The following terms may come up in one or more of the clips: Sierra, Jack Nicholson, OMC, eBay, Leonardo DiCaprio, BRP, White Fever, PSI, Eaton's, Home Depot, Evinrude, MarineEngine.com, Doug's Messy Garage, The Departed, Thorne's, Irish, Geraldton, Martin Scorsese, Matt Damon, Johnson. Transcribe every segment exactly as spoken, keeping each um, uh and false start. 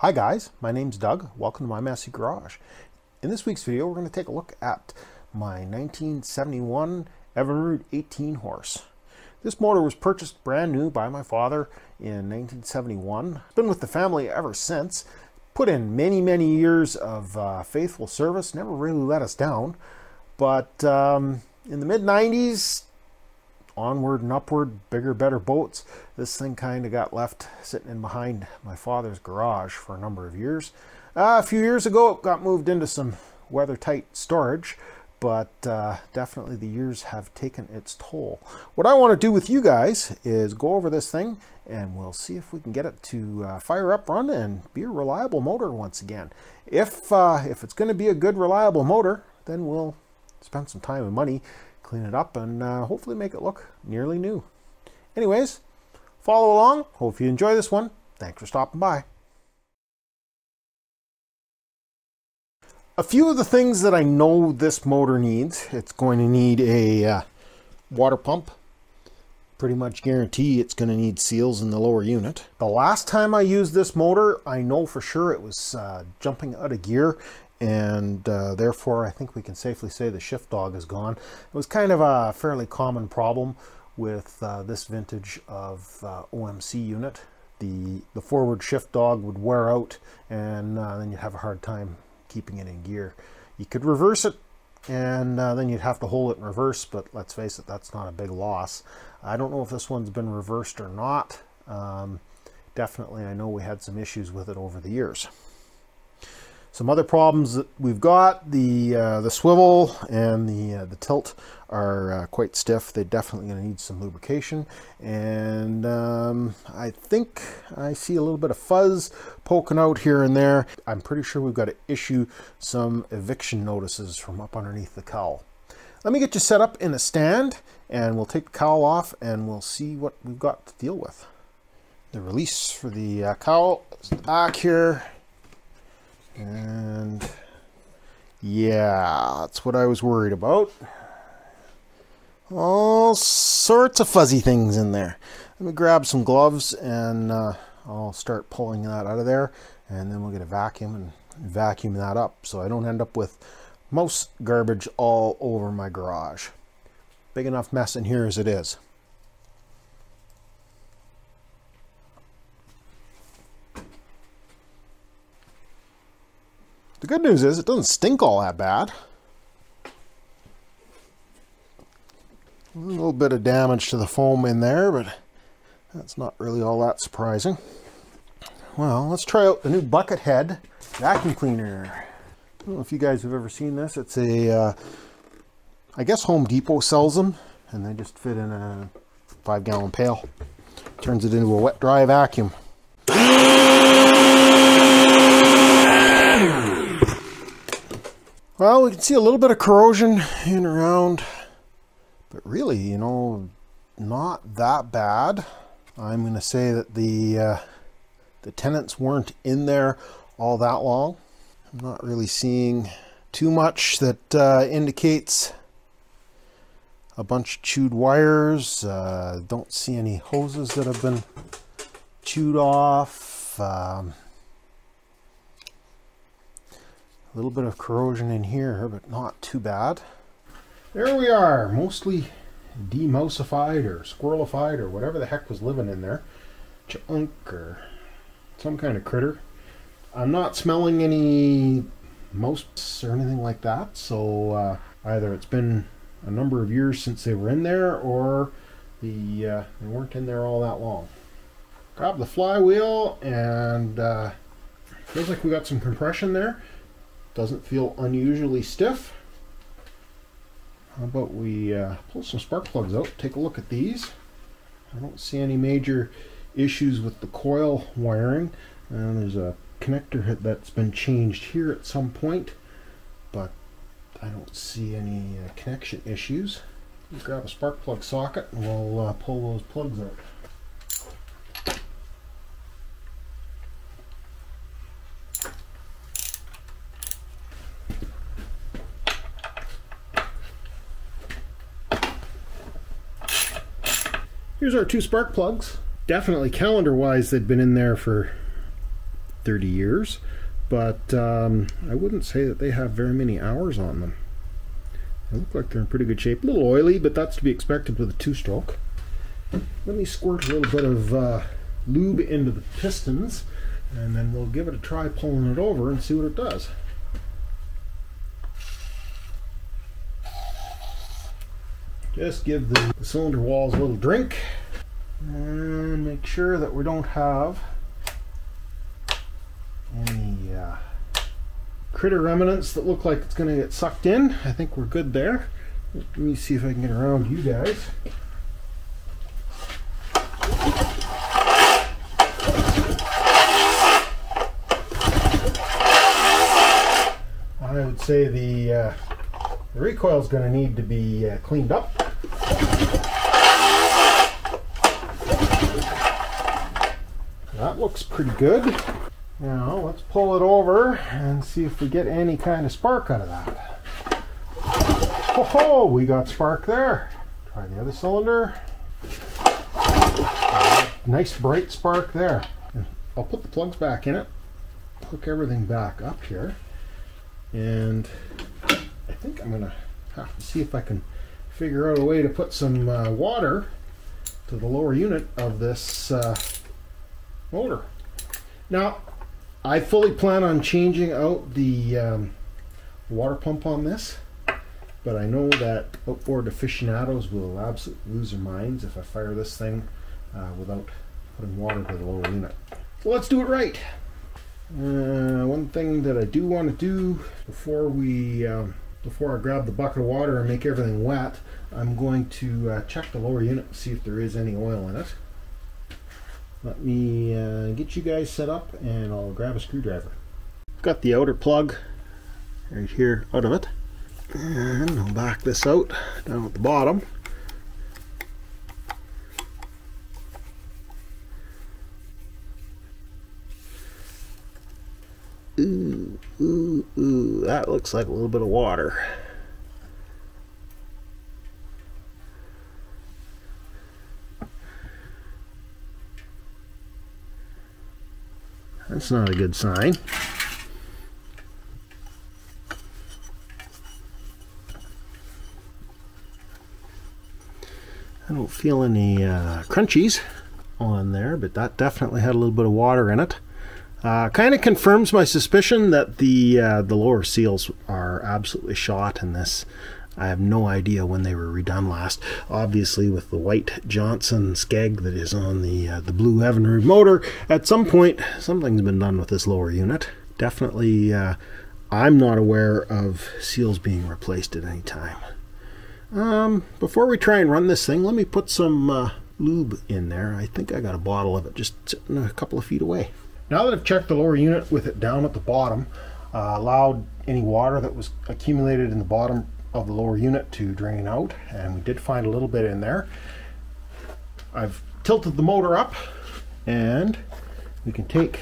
Hi guys, my name's Doug. Welcome to my Messy Garage. In this week's video, we're going to take a look at my nineteen seventy-one Evinrude eighteen horse. This motor was purchased brand new by my father in nineteen seventy-one. It's been with the family ever since. Put in many, many years of uh, faithful service, never really let us down. But um, in the mid nineties, onward and upward, bigger, better boats, this thing kind of got left sitting in behind my father's garage for a number of years. Uh, a few years ago, it got moved into some weather tight storage, but uh, definitely the years have taken its toll. What I want to do with you guys is go over this thing and we'll see if we can get it to uh, fire up, run, and be a reliable motor once again. If, uh, if it's going to be a good, reliable motor, then we'll spend some time and money, clean it up, and uh, hopefully make it look nearly new. Anyways, follow along. Hope you enjoy this one. Thanks for stopping by. A few of the things that I know this motor needs: it's going to need a uh, water pump. Pretty much guarantee it's going to need seals in the lower unit. The last time I used this motor, I know for sure it was uh, jumping out of gear, and uh, therefore I think we can safely say the shift dog is gone. It was kind of a fairly common problem with uh, this vintage of uh, O M C unit. The, the forward shift dog would wear out, and uh, then you'd have a hard time keeping it in gear. You could reverse it, and uh, then you'd have to hold it in reverse, but let's face it, that's not a big loss. I don't know if this one's been reversed or not. Um, definitely I know we had some issues with it over the years. Some other problems that we've got: the uh, the swivel and the uh, the tilt are uh, quite stiff. They're definitely going to need some lubrication, and um, I think I see a little bit of fuzz poking out here and there. I'm pretty sure we've got to issue some eviction notices from up underneath the cowl. Let me get you set up in a stand, and we'll take the cowl off and we'll see what we've got to deal with. The release for the uh, cowl is back here. And yeah, that's what I was worried about. All sorts of fuzzy things in there. Let me grab some gloves and uh, I'll start pulling that out of there, and then we'll get a vacuum and vacuum that up so I don't end up with mouse garbage all over my garage. Big enough mess in here as it is. The good news is it doesn't stink all that bad. A little bit of damage to the foam in there, but that's not really all that surprising. Well, let's try out the new bucket head vacuum cleaner. I don't know if you guys have ever seen this. It's a, uh, I guess Home Depot sells them, and they just fit in a five gallon pail. Turns it into a wet dry vacuum. Well, we can see a little bit of corrosion in and around, but really, you know, not that bad. I'm going to say that the uh, the tenants weren't in there all that long. I'm not really seeing too much that uh, indicates a bunch of chewed wires. Uh, don't see any hoses that have been chewed off. Um, A little bit of corrosion in here, but not too bad. There we are, mostly demousified or squirrelified or whatever the heck was living in there. Chipmunk or some kind of critter. I'm not smelling any mouse or anything like that, so uh, either it's been a number of years since they were in there, or the uh, they weren't in there all that long. Grab the flywheel, and uh, feels like we got some compression there. Doesn't feel unusually stiff. How about we uh, pull some spark plugs out, take a look at these. I don't see any major issues with the coil wiring, and there's a connector that's been changed here at some point, but I don't see any uh, connection issues. We'll grab a spark plug socket and we'll uh, pull those plugs out. Here's our two spark plugs. Definitely calendar wise, they've been in there for thirty years, but um, I wouldn't say that they have very many hours on them. They look like they're in pretty good shape. A little oily, but that's to be expected with a two-stroke. Let me squirt a little bit of uh, lube into the pistons, and then we'll give it a try pulling it over and see what it does. Just give the cylinder walls a little drink and make sure that we don't have any uh, critter remnants that look like it's going to get sucked in. I think we're good there. Let me see if I can get around you guys. I would say the, uh, the recoil is going to need to be uh, cleaned up. That looks pretty good. Now let's pull it over and see if we get any kind of spark out of that. Ho ho! We got spark there. Try the other cylinder. Nice bright spark there. I'll put the plugs back in it. Hook everything back up here. And I think I'm gonna have to see if I can figure out a way to put some uh, water to the lower unit of this uh, motor. Now, I fully plan on changing out the um, water pump on this, but I know that outboard aficionados will absolutely lose their minds if I fire this thing uh, without putting water to the lower unit. So let's do it right. Uh, one thing that I do want to do before we um, before I grab the bucket of water and make everything wet, I'm going to uh, check the lower unit and see if there is any oil in it. Let me uh, get you guys set up and I'll grab a screwdriver. Got the outer plug right here out of it, and I'll back this out down at the bottom. Ooh, ooh, ooh, that looks like a little bit of water. That's not a good sign. I don't feel any uh, crunchies on there, but that definitely had a little bit of water in it. Uh, kind of confirms my suspicion that the uh, the lower seals are absolutely shot in this. I have no idea when they were redone last. Obviously, with the white Johnson skeg that is on the uh, the blue Evinrude motor, at some point something's been done with this lower unit. Definitely, uh, I'm not aware of seals being replaced at any time. Um, before we try and run this thing, let me put some uh, lube in there. I think I got a bottle of it just sitting a couple of feet away. Now that I've checked the lower unit with it down at the bottom, uh, allowed any water that was accumulated in the bottom of the lower unit to drain out, and we did find a little bit in there. I've tilted the motor up, and we can take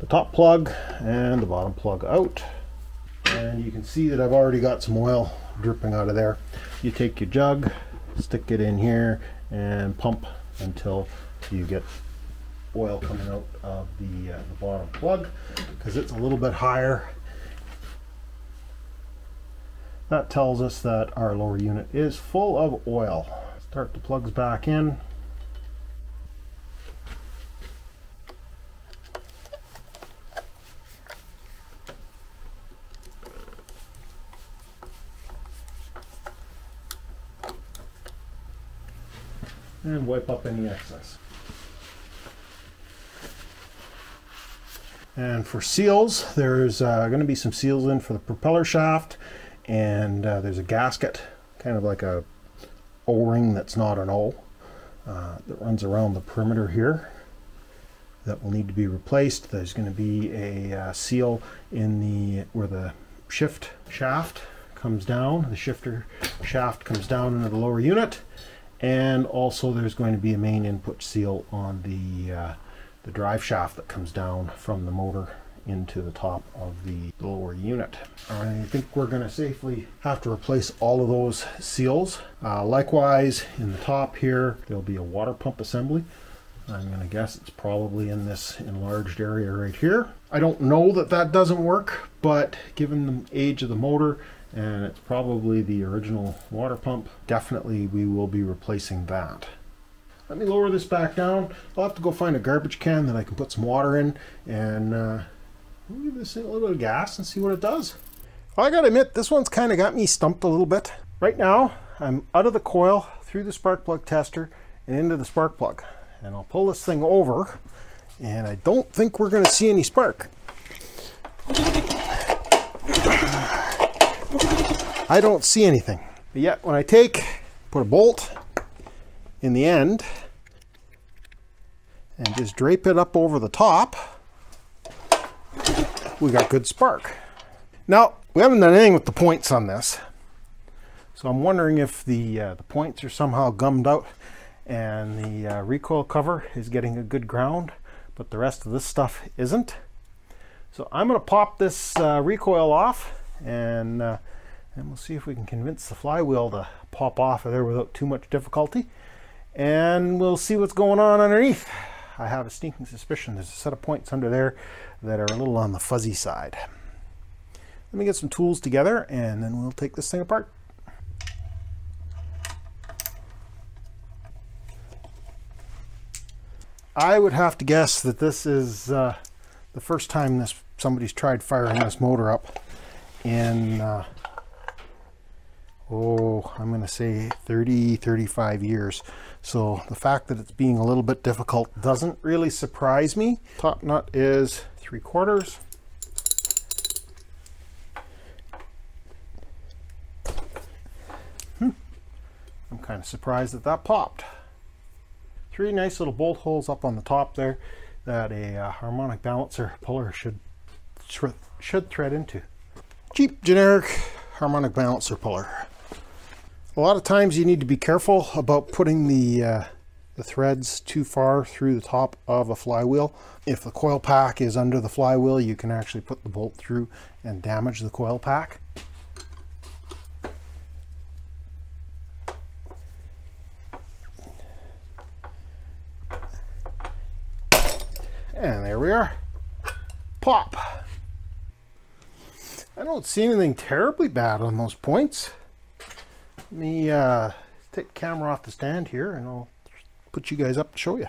the top plug and the bottom plug out, and you can see that I've already got some oil dripping out of there. You take your jug, stick it in here, and pump until you get oil coming out of the, uh, the bottom plug, because it's a little bit higher. That tells us that our lower unit is full of oil. Start the plugs back in. And wipe up any excess. And for seals, there's uh, going to be some seals in for the propeller shaft, and uh, there's a gasket, kind of like a O-ring that's not an O, uh, that runs around the perimeter here that will need to be replaced. There's going to be a uh, seal in the where the shift shaft comes down, the shifter shaft comes down into the lower unit, and also there's going to be a main input seal on the uh, the drive shaft that comes down from the motor into the top of the lower unit. I think we're going to safely have to replace all of those seals. Uh, likewise, in the top here, there'll be a water pump assembly. I'm going to guess it's probably in this enlarged area right here. I don't know that that doesn't work, but given the age of the motor, and it's probably the original water pump, definitely we will be replacing that. Let me lower this back down. I'll have to go find a garbage can that I can put some water in, and uh, we'll give this a little bit of gas and see what it does. Well, I gotta admit, this one's kind of got me stumped a little bit. Right now, I'm out of the coil, through the spark plug tester, and into the spark plug. And I'll pull this thing over, and I don't think we're gonna see any spark. I don't see anything. But yet, when I take, put a bolt in the end, and just drape it up over the top, we got good spark. Now, we haven't done anything with the points on this, so I'm wondering if the, uh, the points are somehow gummed out and the uh, recoil cover is getting a good ground, but the rest of this stuff isn't. So I'm gonna pop this uh, recoil off, and, uh, and we'll see if we can convince the flywheel to pop off of there without too much difficulty. And we'll see what's going on underneath. I have a stinking suspicion there's a set of points under there that are a little on the fuzzy side. Let me get some tools together, and then we'll take this thing apart. I would have to guess that this is uh, the first time this somebody's tried firing this motor up in, uh, oh, I'm gonna say thirty, thirty-five years. So the fact that it's being a little bit difficult doesn't really surprise me. Top nut is three quarters. Hmm. I'm kind of surprised that that popped. Three nice little bolt holes up on the top there that a uh, harmonic balancer puller should th should thread into. Cheap generic harmonic balancer puller. A lot of times you need to be careful about putting the, uh, the threads too far through the top of a flywheel. If the coil pack is under the flywheel, you can actually put the bolt through and damage the coil pack. And there we are. Pop. I don't see anything terribly bad on those points. Let me uh, take the camera off the stand here, and I'll put you guys up to show you.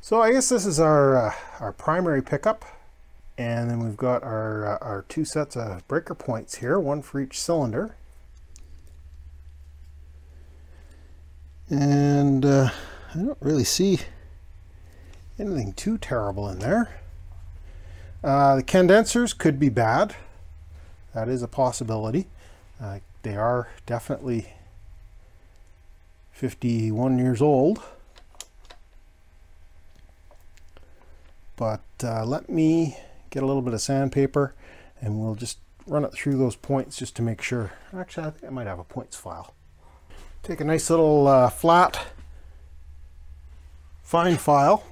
So I guess this is our uh, our primary pickup, and then we've got our uh, our two sets of breaker points here, one for each cylinder. And uh, I don't really see anything too terrible in there. Uh, the condensers could be bad. That is a possibility. Uh, they are definitely fifty-one years old. But uh, let me get a little bit of sandpaper, and we'll just run it through those points just to make sure. Actually, I think I might have a points file. Take a nice little uh, flat fine file.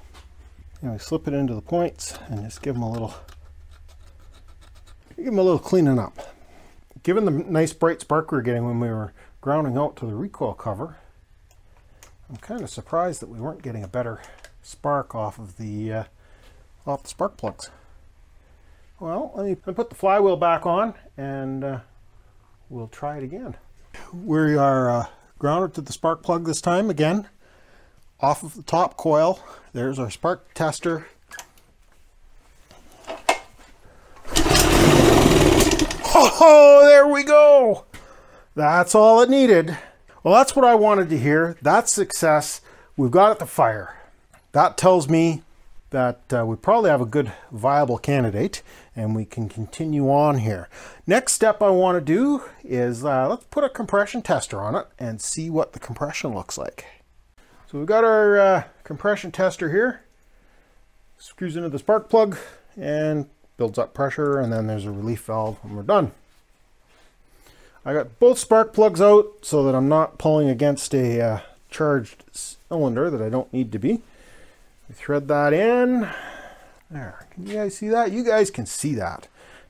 And we slip it into the points and just give them a little, give them a little cleaning up. Given the nice bright spark we were getting when we were grounding out to the recoil cover, I'm kind of surprised that we weren't getting a better spark off of the uh, off the spark plugs. Well, let me put the flywheel back on, and uh, we'll try it again. We are uh, grounded to the spark plug this time again. Off of the top coil, there's our spark tester. Oh, there we go! That's all it needed. Well, that's what I wanted to hear. That's success. We've got it to fire. That tells me that uh, we probably have a good viable candidate, and we can continue on here. Next step I want to do is uh, let's put a compression tester on it and see what the compression looks like. So we've got our uh, compression tester here, screws into the spark plug and builds up pressure, and then there's a relief valve and we're done. I got both spark plugs out so that I'm not pulling against a uh, charged cylinder that I don't need to be. We thread that in. There, can you guys see that? You guys can see that.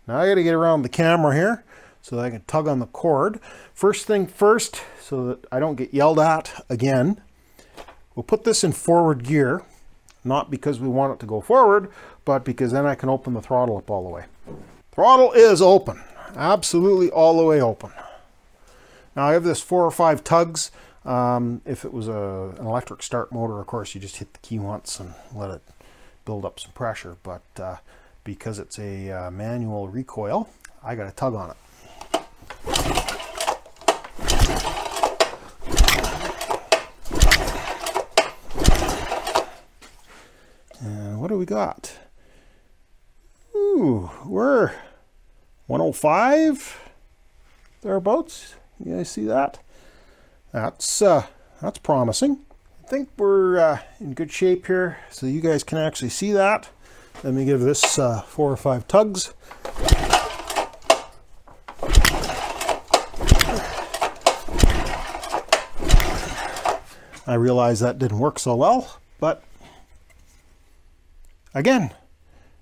Now I gotta get around the camera here so that I can tug on the cord. First thing first, so that I don't get yelled at again. We'll put this in forward gear, not because we want it to go forward, but because then I can open the throttle up all the way. Throttle is open, absolutely all the way open. Now I have this four or five tugs. Um, if it was a, an electric start motor, of course, you just hit the key once and let it build up some pressure. But uh, because it's a uh, manual recoil, I got a tug on it. And what do we got? Ooh, we're one oh five thereabouts. You guys see that? That's uh, that's promising. I think we're uh, in good shape here, so you guys can actually see that. Let me give this uh, four or five tugs. I realize that didn't work so well, but again,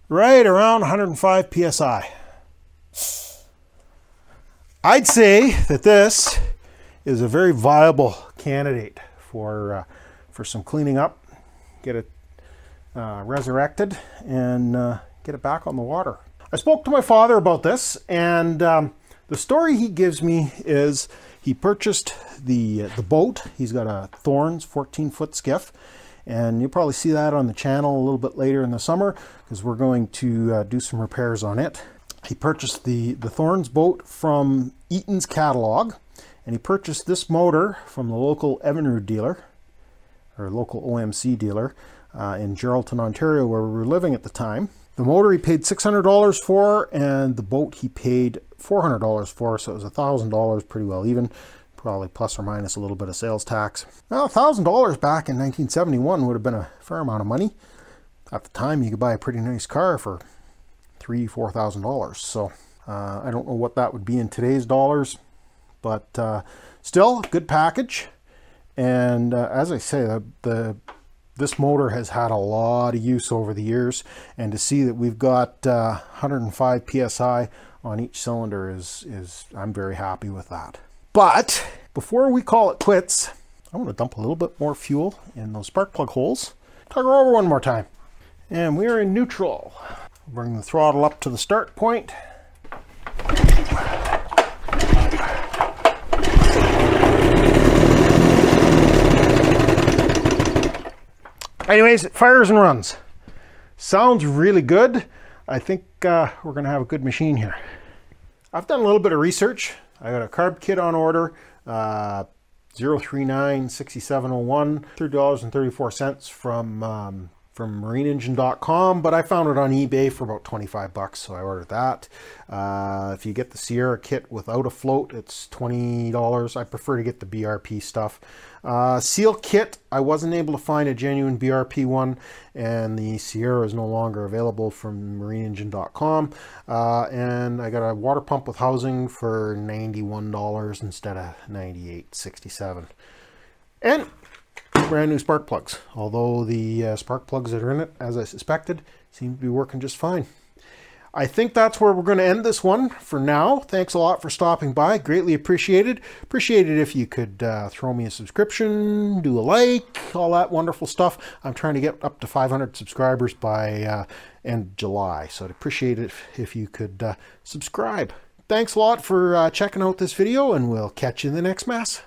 right around one hundred five P S I. I'd say that this is a very viable candidate for uh, for some cleaning up, get it uh, resurrected, and uh, get it back on the water. I spoke to my father about this, and um, the story he gives me is he purchased the uh, the boat. He's got a Thorne's fourteen foot skiff, and you'll probably see that on the channel a little bit later in the summer because we're going to uh, do some repairs on it. He purchased the the Thorne's boat from Eaton's catalog. And he purchased this motor from the local Evinrude dealer, or local O M C dealer, uh, in Geraldton, Ontario, where we were living at the time. The motor he paid six hundred dollars for, and the boat he paid four hundred dollars for, so it was one thousand dollars, pretty well even, probably plus or minus a little bit of sales tax. Now, one thousand dollars back in nineteen seventy-one would have been a fair amount of money. At the time, you could buy a pretty nice car for three thousand, four thousand dollars, so uh, I don't know what that would be in today's dollars. But uh, still, good package. And uh, as I say, the, the this motor has had a lot of use over the years, and to see that we've got uh, one hundred five P S I on each cylinder is is I'm very happy with that. But before we call it quits, I want to dump a little bit more fuel in those spark plug holes. Tug her over one more time, and we are in neutral. Bring the throttle up to the start point. Anyways, it fires and runs. Sounds really good. I think uh, we're gonna have a good machine here. I've done a little bit of research. I got a carb kit on order, uh, zero three nine six seven zero one, three dollars and thirty-four cents from, um, from Marine Engine dot com, but I found it on eBay for about twenty-five bucks, so I ordered that. Uh, if you get the Sierra kit without a float, it's twenty dollars. I prefer to get the B R P stuff. Uh, seal kit, I wasn't able to find a genuine B R P one, and the Sierra is no longer available from Marine Engine dot com. Uh, and I got a water pump with housing for ninety-one dollars instead of ninety-eight sixty-seven. And brand new spark plugs, although the uh, spark plugs that are in it, as I suspected, seem to be working just fine. I think that's where we're going to end this one for now. Thanks a lot for stopping by. Greatly appreciated. Appreciated if you could uh, throw me a subscription, do a like, all that wonderful stuff. I'm trying to get up to five hundred subscribers by uh, end July, so I'd appreciate it if, if you could uh, subscribe. Thanks a lot for uh, checking out this video, and we'll catch you in the next mess.